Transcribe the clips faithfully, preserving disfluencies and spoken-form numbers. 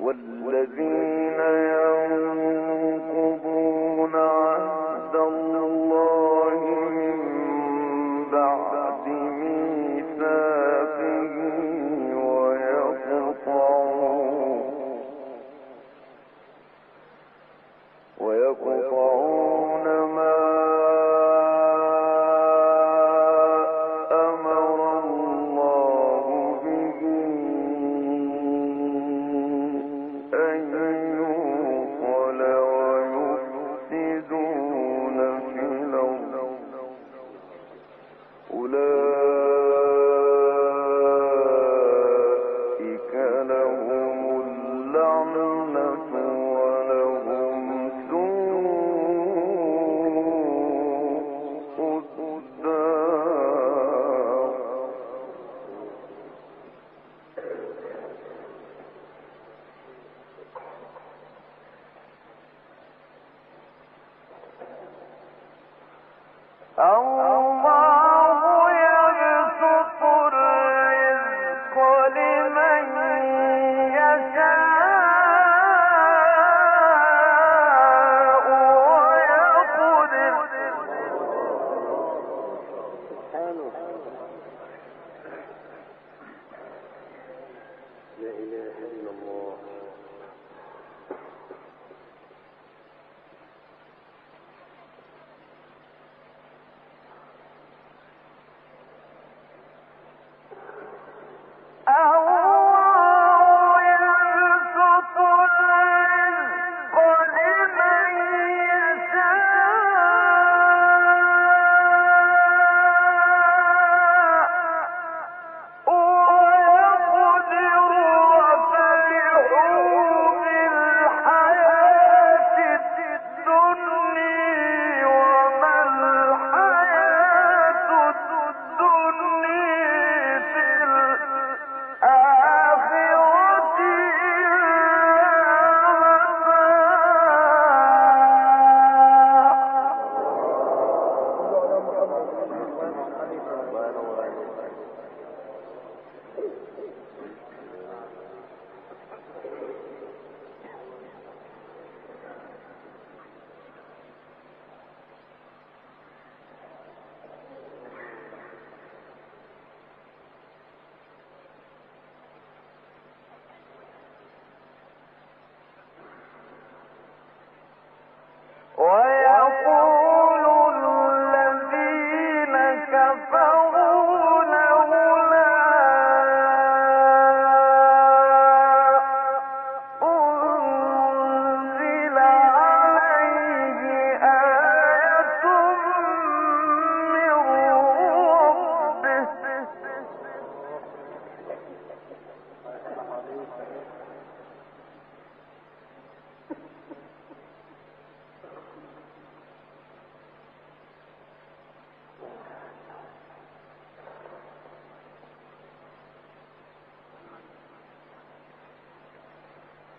والذين ينقضون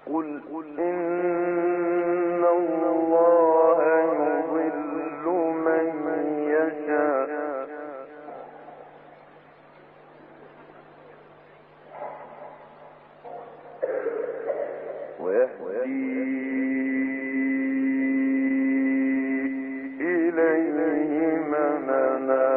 قل قل إن الله يضل من يشاء ويهدي إليه من أناب.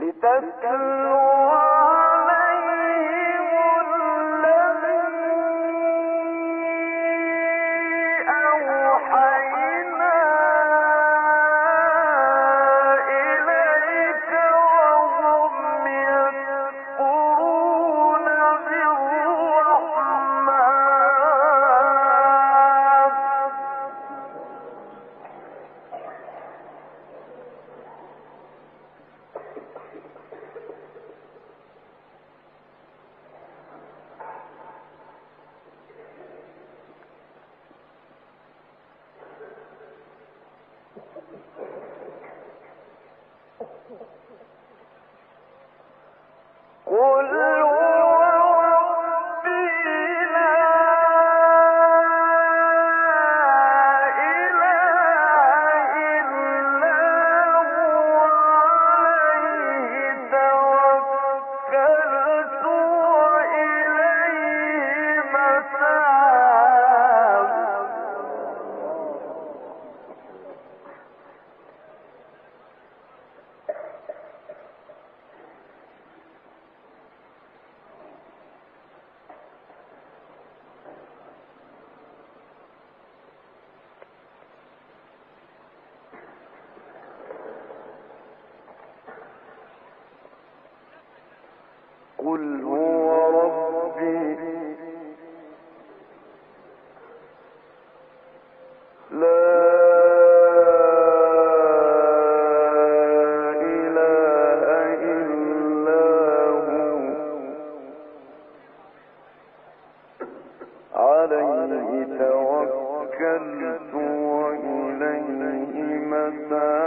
لتسكنوا قل هو ربي لا إله إلا هو عليه توكلت وإليه متاب.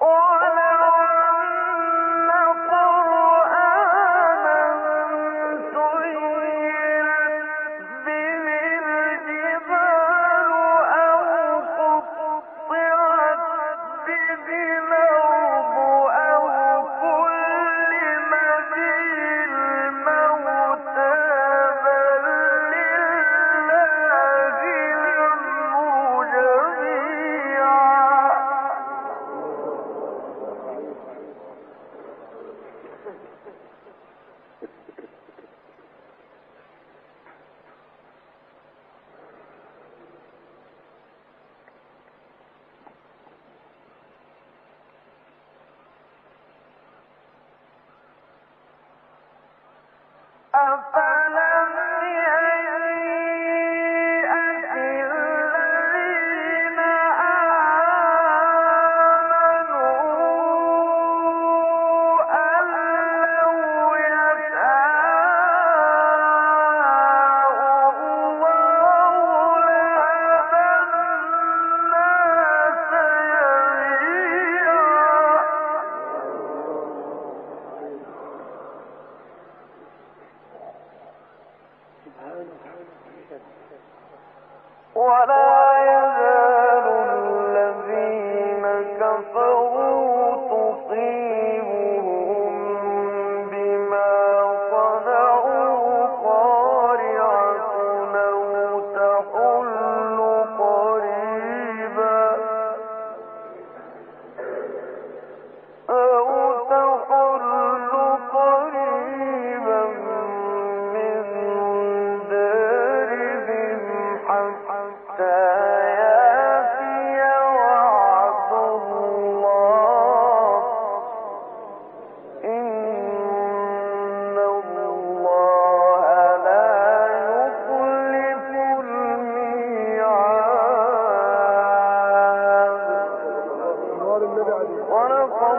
وَلَقَدْ